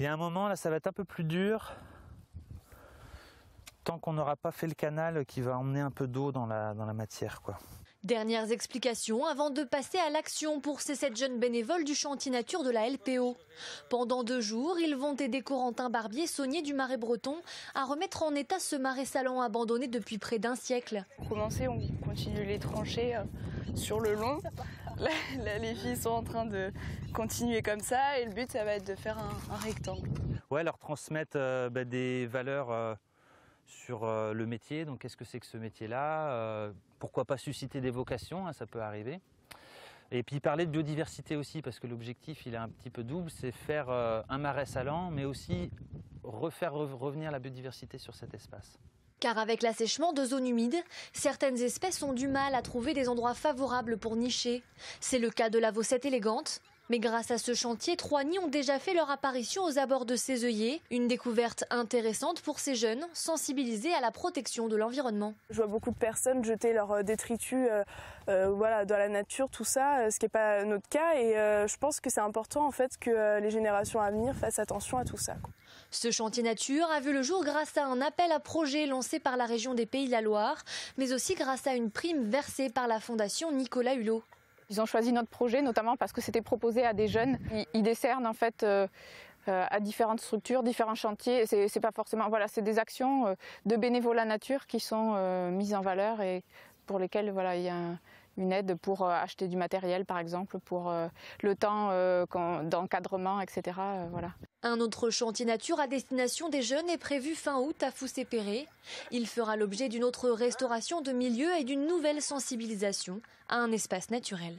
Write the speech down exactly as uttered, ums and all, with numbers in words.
Il y a un moment, là, ça va être un peu plus dur. Tant qu'on n'aura pas fait le canal qui va emmener un peu d'eau dans la, dans la matière, quoi. Dernières explications avant de passer à l'action pour ces sept jeunes bénévoles du chantier nature de la L P O. Pendant deux jours, ils vont aider Corentin Barbier, saunier du Marais breton, à remettre en état ce marais salant abandonné depuis près d'un siècle. Pour commencer, on continue les tranchées euh, sur le long. Là, là, les filles sont en train de continuer comme ça et le but, ça va être de faire un, un rectangle. Ouais, leur transmettre euh, bah, des valeurs... Euh... sur le métier, donc qu'est-ce que c'est que ce métier-là, euh, pourquoi pas susciter des vocations, hein, ça peut arriver. Et puis parler de biodiversité aussi, parce que l'objectif il est un petit peu double, c'est faire euh, un marais salant, mais aussi refaire re revenir la biodiversité sur cet espace. Car avec l'assèchement de zones humides, certaines espèces ont du mal à trouver des endroits favorables pour nicher. C'est le cas de la Vaucette élégante. Mais grâce à ce chantier, trois nids ont déjà fait leur apparition aux abords de ces œillets. Une découverte intéressante pour ces jeunes, sensibilisés à la protection de l'environnement. Je vois beaucoup de personnes jeter leurs détritus euh, euh, voilà, dans la nature, tout ça, ce qui n'est pas notre cas. Et euh, je pense que c'est important en fait, que euh, les générations à venir fassent attention à tout ça, quoi. Ce chantier nature a vu le jour grâce à un appel à projets lancé par la région des Pays de la Loire, mais aussi grâce à une prime versée par la fondation Nicolas Hulot. Ils ont choisi notre projet, notamment parce que c'était proposé à des jeunes. Ils, ils décernent en fait euh, euh, à différentes structures, différents chantiers. C'est pas forcément, voilà, c'est des actions euh, de bénévolat nature qui sont euh, mises en valeur et pour lesquelles voilà, il y a un, une aide pour euh, acheter du matériel, par exemple, pour euh, le temps euh, d'encadrement, et cetera. Euh, voilà. Un autre chantier nature à destination des jeunes est prévu fin août à Fousse-Péré. Il fera l'objet d'une autre restauration de milieu et d'une nouvelle sensibilisation à un espace naturel.